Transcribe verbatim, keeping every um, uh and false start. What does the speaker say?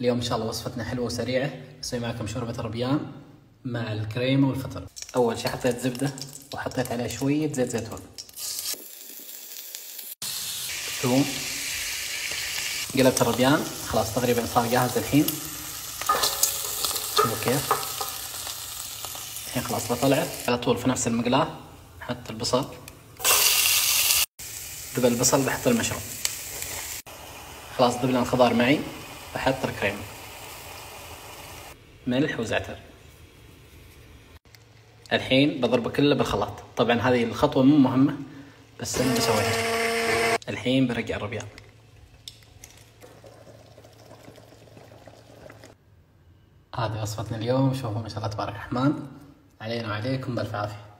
اليوم ان شاء الله وصفتنا حلوه وسريعه، اسوي معكم شوربه ربيان مع الكريمه والفطر. اول شيء حطيت زبده وحطيت عليها شويه زيت زيتون، ثوم، قلبت الربيان. خلاص تقريبا صار جاهز الحين، شوفوا كيف الحين. خلاص بطلعه على طول في نفس المقلاه، حط البصل، دبل البصل بحط المشروم. خلاص دبلنا الخضار معي، بحط الكريمة، ملح وزعتر. الحين بضربه كله بالخلاط، طبعا هذه الخطوة مو مهمة بس انا بسويها. الحين برجع الربيان. هذه وصفتنا اليوم، شوفوا ما شاء الله تبارك الرحمن، علينا وعليكم بالف عافية.